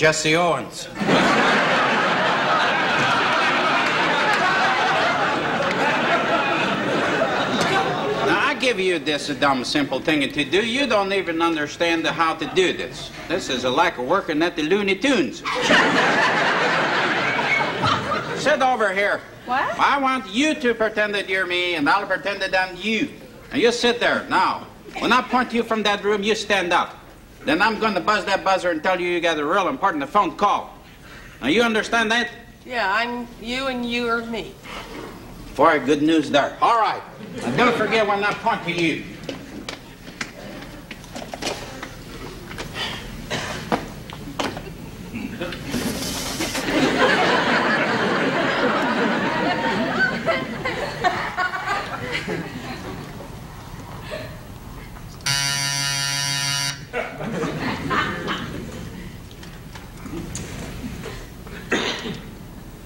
Jesse Owens. Give you this a dumb simple thing to do. You don't even understand how to do this. This is a lack of working at the Looney Tunes. Sit over here. What? I want you to pretend that you're me, and I'll pretend that I'm you. Now you sit there. Now, when I point you from that room, you stand up. Then I'm going to buzz that buzzer and tell you you got a real important phone call. Now you understand that? Yeah, I'm you and you are me. Very good news there. All right. Now don't forget when I point to you.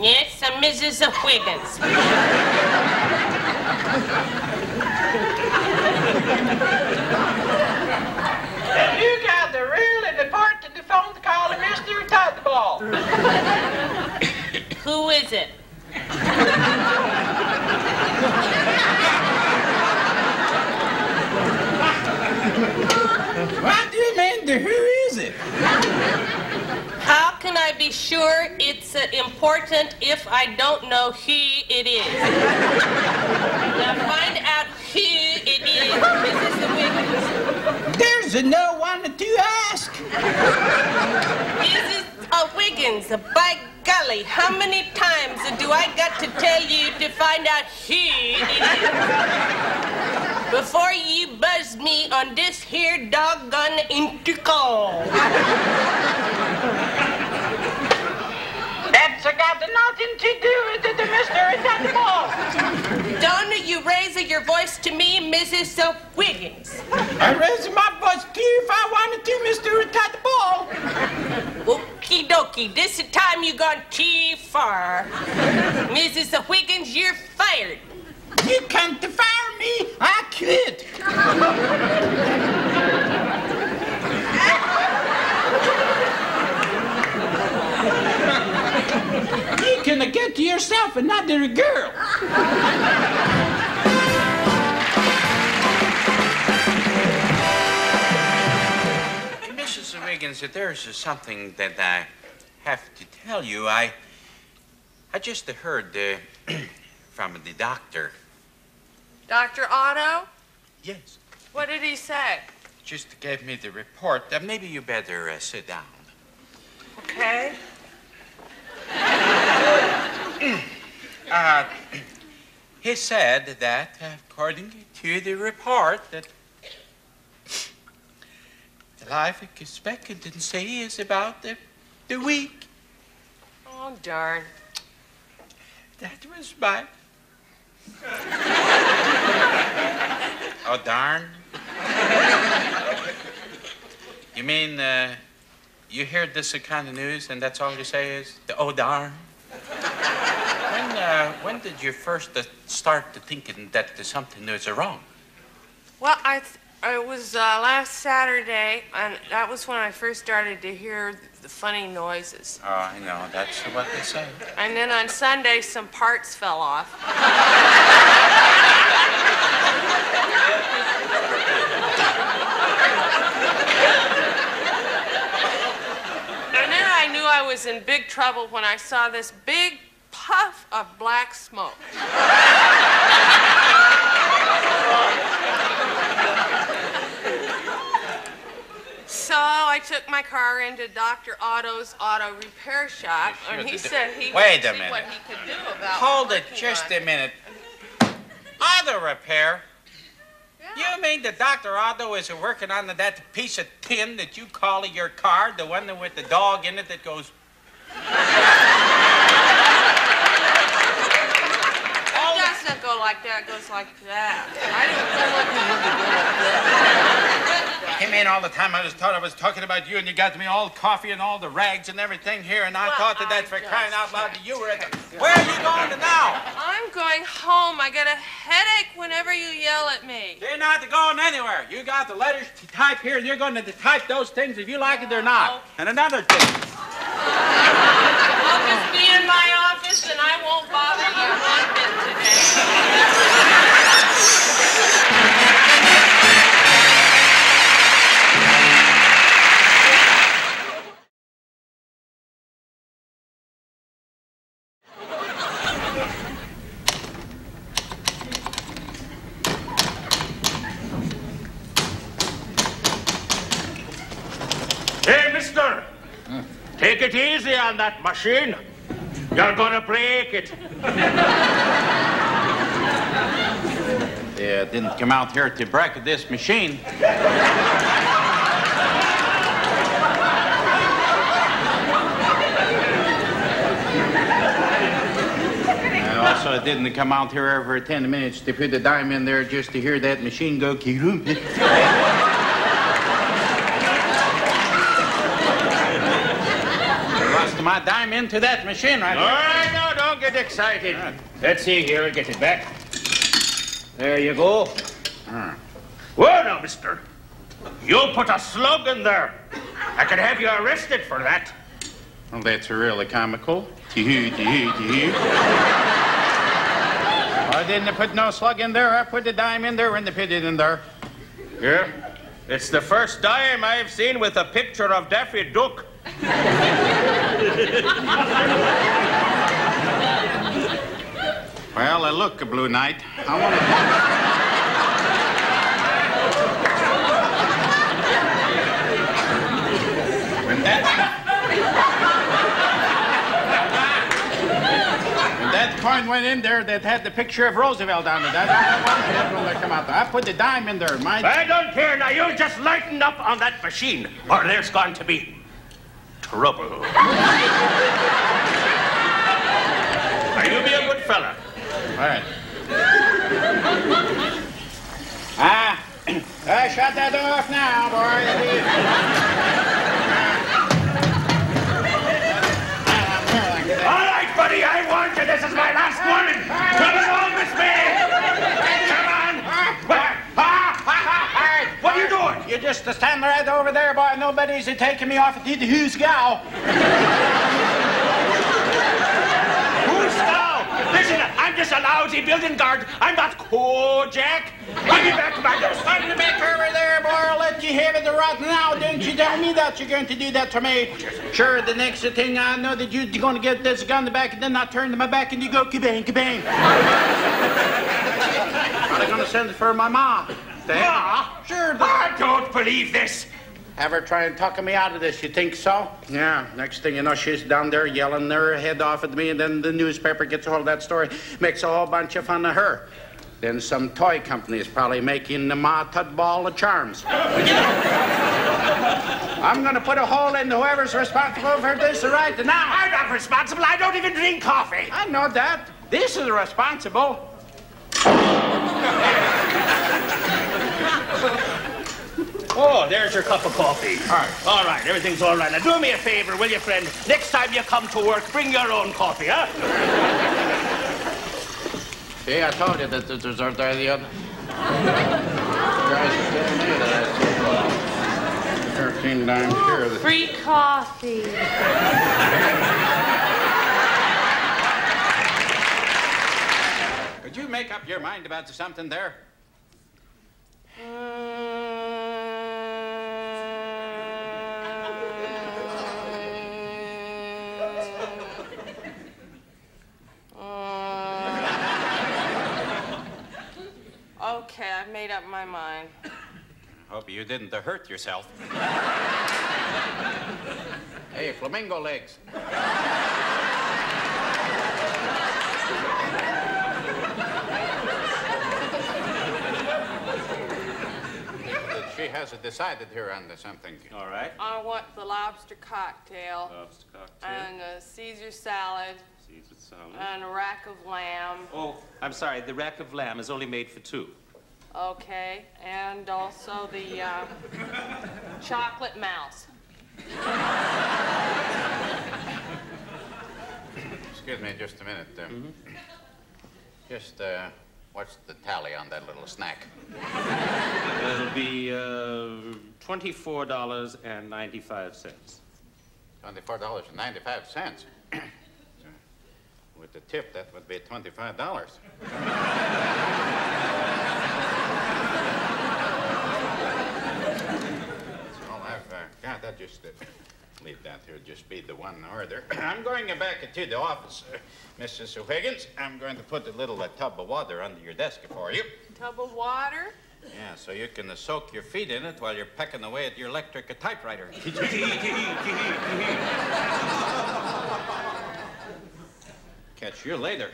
Yes, I'm Mrs. Wiggins. You got the real and important phone to call Mr. Tudball. Who is it? What do you mean, who is it? How can I be sure it's important if I don't know who it is? Now find out who it is, Mrs. Wiggins. There's no one to ask. Mrs. Wiggins, by golly, how many times do I got to tell you to find out who it is before you buzz me on this here doggone intercall? That's got nothing to do with the mystery at all. Don't you raise your voice to me, Mrs. Wiggins. I raise my voice to you if I wanted to, Mr. Ritata. Okie dokie, this time you gone too far. Mrs. Wiggins, you're fired. You can't fire me, I quit. You can get to yourself and not to the girl. Mrs. Wiggins, there's something that I have to tell you. I just heard from the doctor. Dr. Otto? Yes. What did he say? Just gave me the report. Maybe you better sit down. Okay. He said that, according to the report, that the life expectancy is about the week. Oh, darn. That was my... Oh, darn. You mean, you hear this kind of news, and that's all you say is, oh, darn. When did you first start thinking that something was wrong? Well, it was last Saturday, and that was when I first started to hear the funny noises. Oh, I know. That's what they say. And then on Sunday, some parts fell off. I was in big trouble when I saw this big puff of black smoke. So I took my car into Dr. Otto's auto repair shop, and he said he would see what he could do about it. Hold it just a minute. Auto repair? You mean that Dr. Otto is working on that piece of tin that you call your car, the one with the dog in it that goes... It doesn't go like that, it goes like that. I didn't know what you would go like that. You came in all the time, I just thought I was talking about you, and you got me all coffee and all the rags and everything here, and I thought that for crying out loud to you were at the... Where are you going to now? I'm going home. I get a headache whenever you yell at me. You're not going anywhere. You got the letters to type here, and you're going to type those things if you like it or not. Okay. And another thing. Mister, take it easy on that machine. You're gonna break it. They didn't come out here to break this machine. Also didn't come out here every 10 minutes to put a dime in there just to hear that machine go ki-room. Lost my dime into that machine right there. All right, now, don't get excited. Right. Let's see here, I'll get it back. There you go. Right. Well, now, mister, you put a slug in there. I could have you arrested for that. Well, that's really comical. I didn't put no slug in there. I put the dime in there and they put it in there. Yeah? It's the first dime I've seen with a picture of Daffy Duck. Well, I look, a blue knight. I want to... coin went in there that had the picture of Roosevelt on it. I don't know that come out there. I put the dime in there, mind. I don't care. Now you just lighten up on that machine, or there's going to be trouble. Now you be a good fella. All right. Ah, shut that off now, boy. All right, buddy. I want. This is my last warning. Come along with me. Come on. What are you doing? You're just standing right over there, boy. Nobody's taking me off at the who's gal. Who's gal? Listen, I'm just a lousy building guard. I'm not cool, Jack. Give me back my desk. Pardon me over there, boy. I'll let you have it right now. Don't you tell me that you're going to do that to me. Sure, the next thing I know that you're going to get this gun in the back, and then I turn to my back, and you go kabang, kabang. I'm going to send it for my ma. Ma? Sure. I don't believe this. Ever try and talk me out of this, you think so? Yeah, next thing you know, she's down there yelling her head off at me, and then the newspaper gets a hold of that story, makes a whole bunch of fun of her. Then some toy company is probably making the Ma Tudball of charms. I'm gonna put a hole in whoever's responsible for this right now. I'm not responsible. I don't even drink coffee. I know that. This is responsible. Oh, there's your cup of coffee. All right, everything's all right. Now, do me a favor, will you, friend? Next time you come to work, bring your own coffee, huh? See, I told you that the desserts are the other. Guys, 13 dimes here. Free coffee. Could you make up your mind about something there? Okay, I've made up my mind. Hope you didn't hurt yourself. Hey, flamingo legs. She hasn't decided here on something. All right. I want the lobster cocktail. Lobster cocktail. And a Caesar salad. Caesar salad. And a rack of lamb. Oh, I'm sorry. The rack of lamb is only made for two. Okay, and also the chocolate mouse. Excuse me just a minute. What's the tally on that little snack? It'll be $24.95. $24.95? With the tip, that would be $25. God, that just leave that here. Just be the one order. I'm going back to the office, Mrs. Wiggins. I'm going to put a little tub of water under your desk for you. A tub of water? Yeah, so you can soak your feet in it while you're pecking away at your electric typewriter. Catch you later.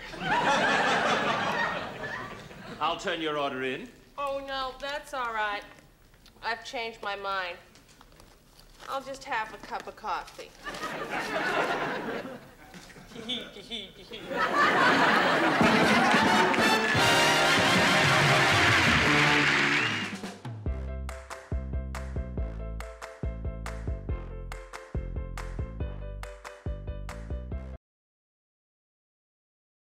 I'll turn your order in. Oh, no, that's all right. I've changed my mind. I'll just have a cup of coffee.